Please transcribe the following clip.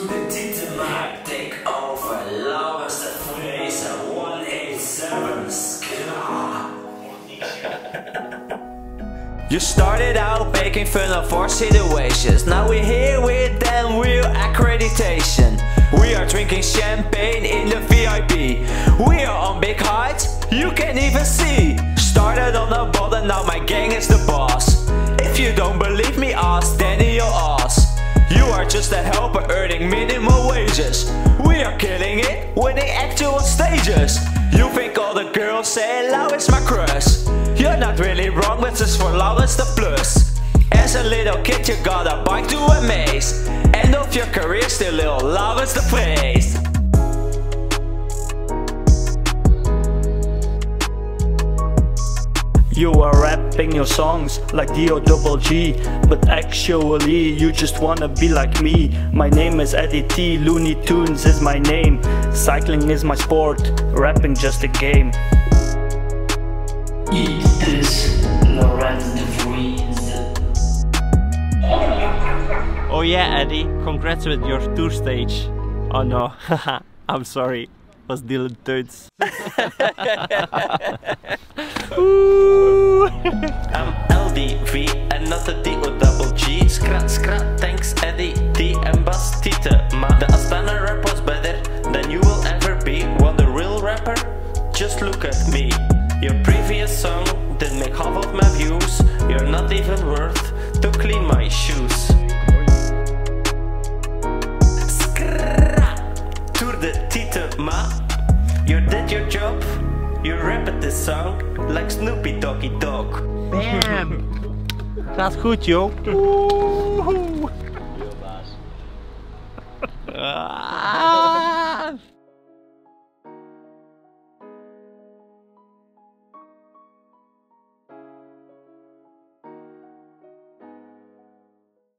Tour de Tietema, take over, lovers de vrezen, 187, skra. You started out making fun of our situations. Now we're here with them real accreditation. We are drinking champagne in the VIP. We are on big heights, you can't even see. Started on the bottom, now my gang is the boss. If you don't believe me, ask Daniel Oz. You are just a helper earning minimum wages. We are killing it, winning actual stages. You think all the girls say Lau is my crush. You're not really wrong, but just for Lau is the plus. As a little kid you got a bike to a maze. End of your career still little Lau is the place. You are rapping your songs like D-O-double-G, but actually you just wanna be like me. My name is Eddy T, Looney Tunes is my name. Cycling is my sport, rapping just a game. Eat this, Laurent de Vries. Oh yeah, Eddy, congrats with your tour stage. Oh no, haha, I'm sorry, it was Dylan Teuts. I'm LDV and not a D-O-double-G. Skrat, skrat, thanks Eddy T and Bas Tietema. The Astana rap was better than you will ever be. What a real rapper, just look at me. Your previous song did make half of my views. You're not even worth to clean my shoes. Skrat, Tour de Tietema. You did your job, you rapped this song like Snoopy Doggy Dog. Bam! Gaat goed, joh. Heel baas.